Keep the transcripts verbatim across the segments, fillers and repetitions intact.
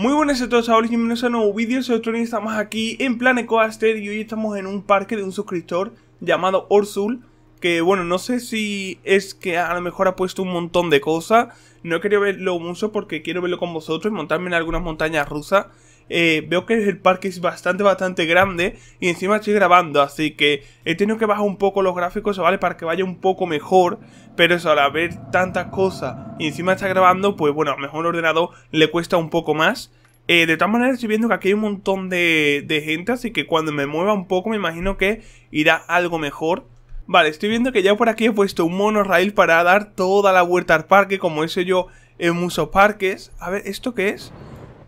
Muy buenas a todos, chavales, bienvenidos a un nuevo vídeo. Soy TheTronixX, estamos aquí en Planet Coaster y hoy estamos en un parque de un suscriptor llamado Orzul. Que bueno, no sé si es que a lo mejor ha puesto un montón de cosas. No he querido verlo mucho porque quiero verlo con vosotros y montarme en algunas montañas rusas. Eh, veo que el parque es bastante, bastante grande y encima estoy grabando, así que he tenido que bajar un poco los gráficos, ¿vale? Para que vaya un poco mejor, pero eso, al ver tantas cosas y encima está grabando, pues bueno, a lo mejor el ordenador le cuesta un poco más. Eh, de todas maneras estoy viendo que aquí hay un montón de, de gente, así que cuando me mueva un poco me imagino que irá algo mejor. Vale, estoy viendo que ya por aquí he puesto un monorail para dar toda la vuelta al parque, como he hecho yo en muchos parques. A ver, ¿esto qué es?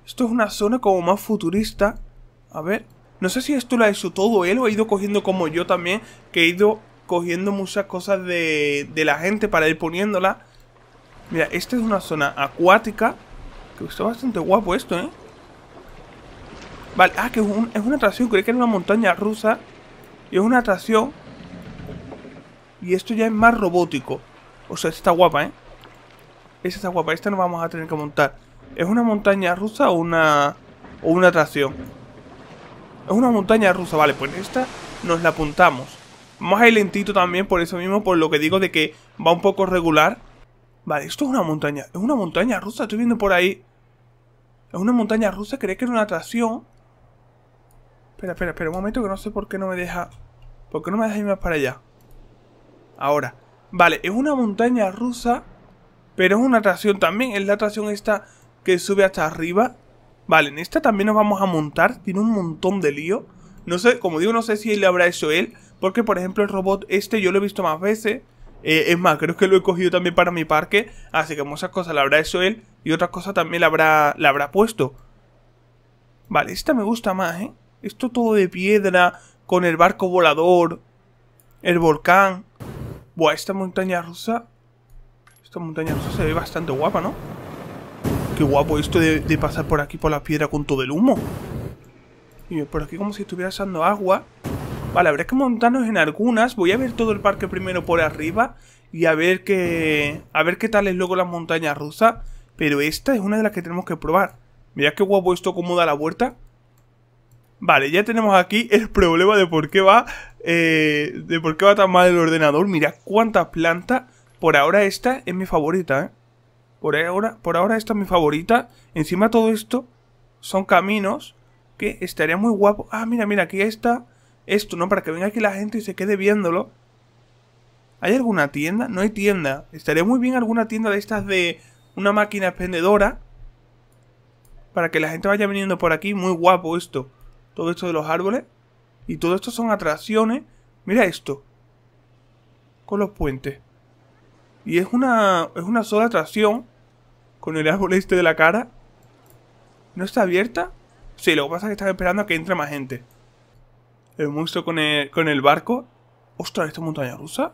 Esto es una zona como más futurista. A ver, no sé si esto lo ha hecho todo él o ha ido cogiendo como yo también, que he ido cogiendo muchas cosas de, de la gente para ir poniéndola. Mira, esta es una zona acuática, que está bastante guapo esto, ¿eh? Vale, ah, que es, un, es una atracción, creí que era una montaña rusa. Y es una atracción. Y esto ya es más robótico. O sea, esta está guapa, ¿eh? Esta está guapa, esta no vamos a tener que montar. ¿Es una montaña rusa o una o una atracción? Es una montaña rusa, vale, pues esta nos la apuntamos. Vamos a ir lentito también por eso mismo, por lo que digo de que va un poco regular. Vale, esto es una montaña, es una montaña rusa, estoy viendo por ahí. Es una montaña rusa, creí que era una atracción. Espera, espera, espera, un momento que no sé por qué no me deja. ¿Por qué no me deja ir más para allá? Ahora, vale, es una montaña rusa, pero es una atracción también, es la atracción esta que sube hasta arriba. Vale, en esta también nos vamos a montar. Tiene un montón de lío. No sé, como digo, no sé si le habrá hecho él. Porque, por ejemplo, el robot este yo lo he visto más veces. Eh, es más, creo que lo he cogido también para mi parque. Así que muchas cosas la habrá hecho él. Y otras cosas también la habrá, la habrá puesto. Vale, esta me gusta más, ¿eh? Esto todo de piedra, con el barco volador, el volcán. Buah, esta montaña rusa. Esta montaña rusa se ve bastante guapa, ¿no? Qué guapo esto de, de pasar por aquí por la piedra con todo el humo. Y por aquí como si estuviera echando agua. Vale, habrá que montarnos en algunas. Voy a ver todo el parque primero por arriba y a ver qué, a ver qué tal es luego las montañas rusas. Pero esta es una de las que tenemos que probar. Mirad qué guapo esto, cómo da la vuelta. Vale, ya tenemos aquí el problema de por qué va eh, de por qué va tan mal el ordenador. Mirad cuántas plantas. Por ahora esta es mi favorita, ¿eh? Por ahora, por ahora esta es mi favorita. Encima todo esto son caminos que estaría muy guapo. Ah, mira, mira, aquí está esto, ¿no? Para que venga aquí la gente y se quede viéndolo. ¿Hay alguna tienda? No hay tienda. Estaría muy bien alguna tienda de estas de una máquina expendedora. Para que la gente vaya viniendo por aquí. Muy guapo esto. Todo esto de los árboles. Y todo esto son atracciones. Mira esto. Con los puentes. Y es una, es una sola atracción. Con el árbol este de la cara. ¿No está abierta? Sí, lo que pasa es que están esperando a que entre más gente. El monstruo con el, con el barco. Ostras, ¿esta montaña rusa?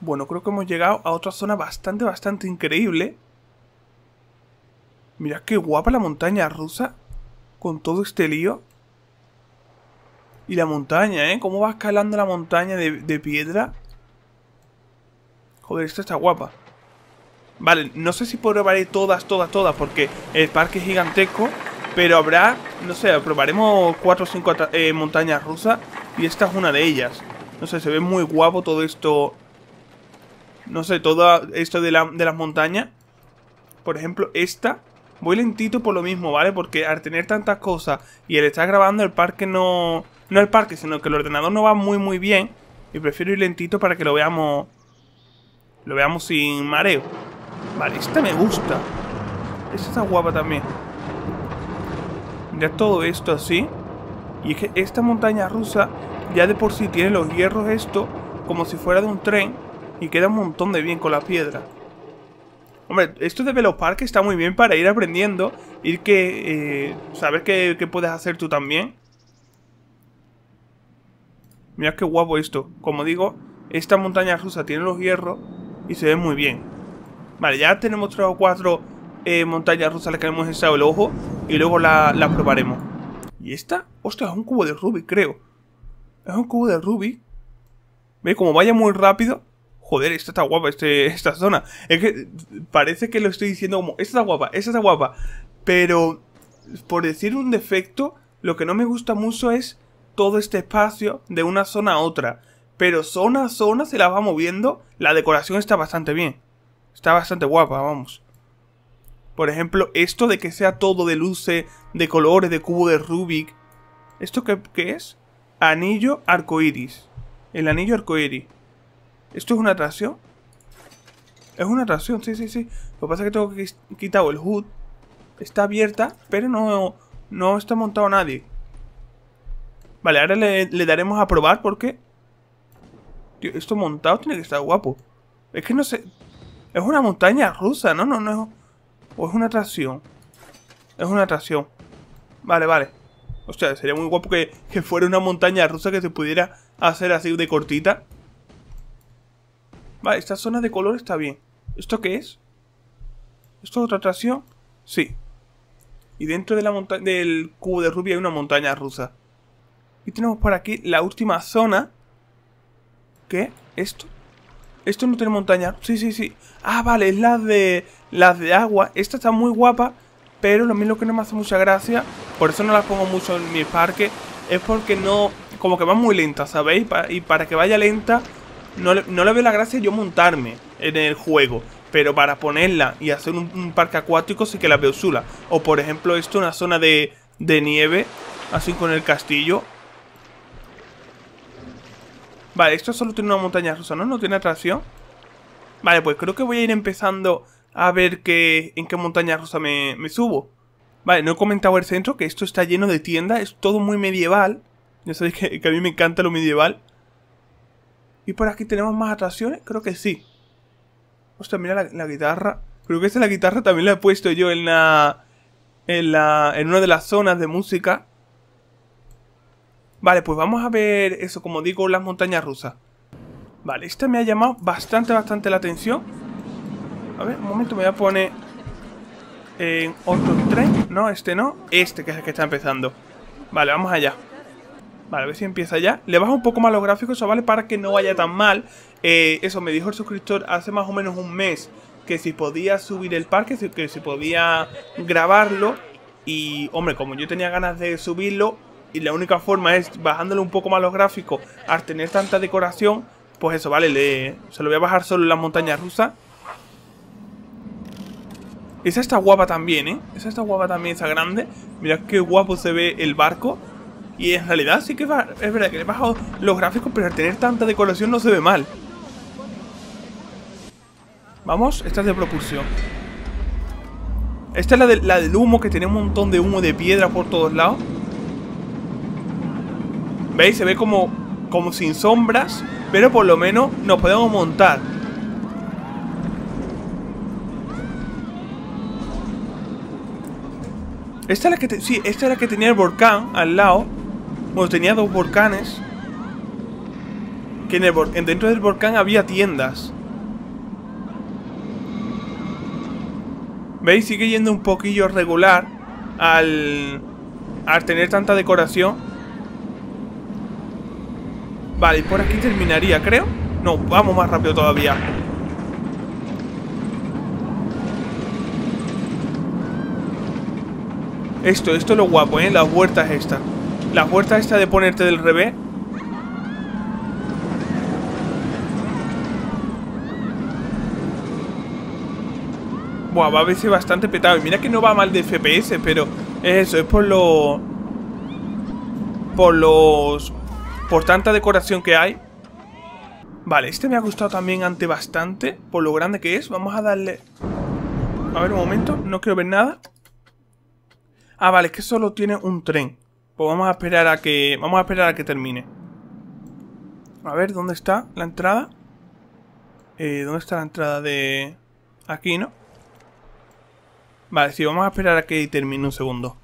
Bueno, creo que hemos llegado a otra zona bastante, bastante increíble. Mirad qué guapa la montaña rusa. Con todo este lío. Y la montaña, ¿eh? Cómo va escalando la montaña de, de piedra. Joder, esta está guapa. Vale, no sé si probaré todas, todas, todas, porque el parque es gigantesco. Pero habrá, no sé, probaremos cuatro o cinco eh, montañas rusas. Y esta es una de ellas. No sé, se ve muy guapo todo esto. No sé, todo esto de, la, de las montañas. Por ejemplo, esta. Voy lentito por lo mismo, ¿vale? Porque al tener tantas cosas y el estar grabando el parque no... No el parque, sino que el ordenador no va muy, muy bien. Y prefiero ir lentito para que lo veamos... Lo veamos sin mareo. Vale, esta me gusta. Esta está guapa también. Mirad todo esto así. Y es que esta montaña rusa ya de por sí tiene los hierros esto como si fuera de un tren. Y queda un montón de bien con la piedra. Hombre, esto de Velopark está muy bien para ir aprendiendo. Ir que... Eh, saber qué, qué puedes hacer tú también. Mirad qué guapo esto. Como digo, esta montaña rusa tiene los hierros. Y se ve muy bien. Vale, ya tenemos tres o cuatro eh, montañas rusas a las que hemos echado el ojo. Y luego la, la probaremos. ¿Y esta? Ostras, es un cubo de Rubik, creo. Es un cubo de Rubik. ¿Veis? Como vaya muy rápido. Joder, esta está guapa, este, esta zona. Es que parece que lo estoy diciendo como... Esta está guapa, esta está guapa. Pero, por decir un defecto, lo que no me gusta mucho es todo este espacio de una zona a otra. Pero zona a zona se la va moviendo. La decoración está bastante bien. Está bastante guapa, vamos. Por ejemplo, esto de que sea todo de luces, de colores, de cubo de Rubik. ¿Esto qué, qué es? Anillo arcoiris. El anillo arcoiris. ¿Esto es una atracción? Es una atracción, sí, sí, sí. Lo que pasa es que tengo que quitar el H U D. Está abierta, pero no, no está montado nadie. Vale, ahora le, le daremos a probar porque... Tío, esto montado tiene que estar guapo. Es que no sé... Es una montaña rusa, ¿no? No, no. O es una atracción. Es una atracción. Vale, vale. O sea, sería muy guapo que, que fuera una montaña rusa que se pudiera hacer así de cortita. Vale, esta zona de color está bien. ¿Esto qué es? ¿Esto es otra atracción? Sí. Y dentro de la monta del cubo de Rubik hay una montaña rusa. Y tenemos por aquí la última zona. ¿Qué? ¿Esto? Esto no tiene montaña. Sí, sí, sí. Ah, vale, es la de, las de agua. Esta está muy guapa, pero lo mismo que no me hace mucha gracia, por eso no la pongo mucho en mi parque, es porque no... Como que va muy lenta, ¿sabéis? Y para que vaya lenta, no le, no le veo la gracia yo montarme en el juego. Pero para ponerla y hacer un, un parque acuático sí que la veo chula. O por ejemplo esto, una zona de, de nieve, así con el castillo. Vale, esto solo tiene una montaña rusa, ¿no? No tiene atracción. Vale, pues creo que voy a ir empezando a ver qué, en qué montaña rusa me, me subo. Vale, no he comentado el centro, que esto está lleno de tiendas. Es todo muy medieval. Ya sabéis que, que a mí me encanta lo medieval. ¿Y por aquí tenemos más atracciones? Creo que sí. Hostia, mira la, la guitarra. Creo que esta la guitarra también la he puesto yo en la... En la... En una de las zonas de música. Vale, pues vamos a ver eso, como digo, las montañas rusas. Vale, esta me ha llamado bastante, bastante la atención. A ver, un momento, me voy a poner en otro tren. No, este no, este que es el que está empezando. Vale, vamos allá. Vale, a ver si empieza ya. Le bajo un poco más los gráficos, ¿vale? Para que no vaya tan mal. eh, Eso, me dijo el suscriptor hace más o menos un mes que si podía subir el parque, que si podía grabarlo. Y, hombre, como yo tenía ganas de subirlo y la única forma es bajándole un poco más los gráficos al tener tanta decoración, pues eso, vale, le, se lo voy a bajar solo en las montañas rusas. Esa está guapa también, ¿eh? Esa está guapa también, esa grande. Mirad qué guapo se ve el barco. Y en realidad sí que va, es verdad que le he bajado los gráficos, pero al tener tanta decoración no se ve mal. Vamos, esta es de propulsión. Esta es la, de, la del humo, que tiene un montón de humo de piedra por todos lados. ¿Veis? Se ve como, como sin sombras, pero por lo menos nos podemos montar. Esta es la que, te, sí, esta es la que tenía el volcán al lado. Bueno, tenía dos volcanes. Que en el, dentro del volcán había tiendas. ¿Veis? Sigue yendo un poquillo regular al, al tener tanta decoración. Vale, y por aquí terminaría, creo. No, vamos más rápido todavía. Esto, esto es lo guapo, ¿eh? Las vueltas estas. Las vueltas estas de ponerte del revés. Buah, va a verse bastante petado. Y mira que no va mal de F P S, pero es eso, es por los... Por los... Por tanta decoración que hay. Vale, este me ha gustado también ante bastante, por lo grande que es. Vamos a darle... A ver, un momento, no quiero ver nada. Ah, vale, es que solo tiene un tren. Pues vamos a esperar a que... Vamos a esperar a que termine. A ver, ¿dónde está la entrada? Eh, ¿dónde está la entrada de...? Aquí, ¿no? Vale, sí, vamos a esperar a que termine un segundo.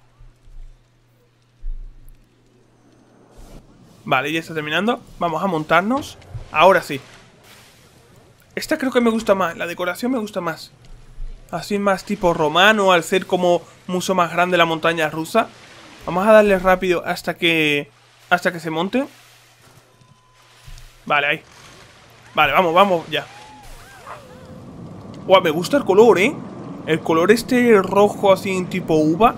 Vale, ya está terminando. Vamos a montarnos. Ahora sí. Esta creo que me gusta más. La decoración me gusta más. Así más tipo romano, al ser como mucho más grande la montaña rusa. Vamos a darle rápido hasta que... Hasta que se monte. Vale, ahí. Vale, vamos, vamos, ya. Guau, me gusta el color, ¿eh? El color este rojo así en tipo uva.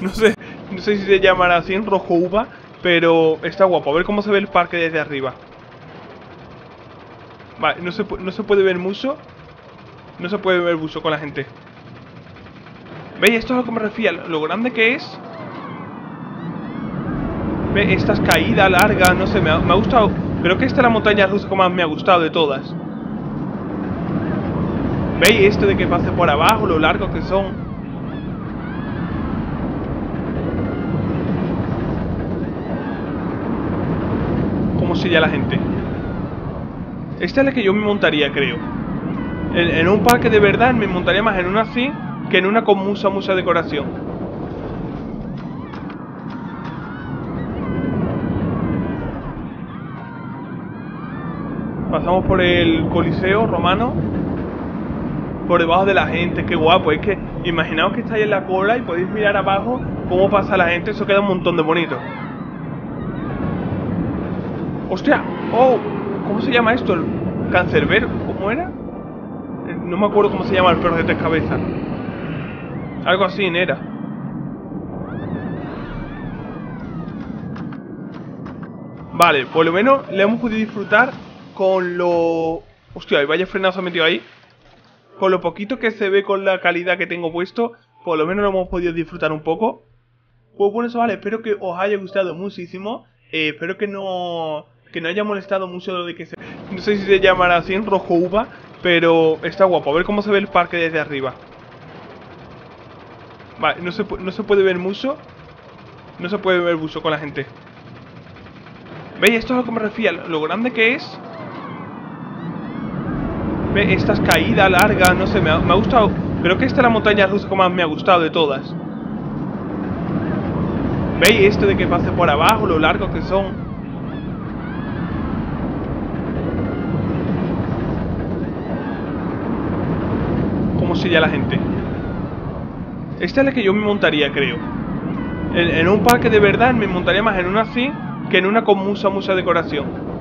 No sé, no sé si se llamará así, en rojo uva. Pero está guapo. A ver cómo se ve el parque desde arriba. Vale, no se, no se puede ver mucho. No se puede ver mucho con la gente. ¿Veis? Esto es a lo que me refiero. Lo grande que es. ¿Ve? Esta es caída larga. No sé, me ha, me ha gustado. Creo que esta es la montaña rusa que más me ha gustado de todas. ¿Veis esto de que pase por abajo? Lo largos que son. ¿Cómo se llama la gente? Esta es la que yo me montaría, creo. En, en un parque de verdad me montaría más en una así que en una con mucha, mucha decoración. Pasamos por el Coliseo Romano. Por debajo de la gente, qué guapo. Es que imaginaos que estáis en la cola y podéis mirar abajo cómo pasa la gente. Eso queda un montón de bonito. ¡Hostia! ¡Oh! ¿Cómo se llama esto? ¿El Cancervero? ¿Cómo era? No me acuerdo cómo se llama el perro de tres cabezas. Algo así, era. Vale, por lo menos le hemos podido disfrutar con lo... Hostia, vaya frenado se ha metido ahí. Con lo poquito que se ve, con la calidad que tengo puesto, por lo menos lo hemos podido disfrutar un poco. Pues bueno, chavales, espero que os haya gustado muchísimo. Eh, espero que no que no haya molestado mucho lo de que se... No sé si se llamará así, en rojo uva, pero está guapo. A ver cómo se ve el parque desde arriba. Vale, no se, no se puede ver mucho. No se puede ver mucho con la gente. ¿Veis? Esto es a lo que me refiero. Lo grande que es... Esta es caída larga, no sé, me ha, me ha gustado. Creo que esta es la montaña rusa que más me ha gustado de todas. ¿Veis esto de que pase por abajo? Lo largos que son. ¿Cómo se llama la gente? Esta es la que yo me montaría, creo. En, en un parque de verdad me montaría más en una así que en una con mucha, mucha decoración.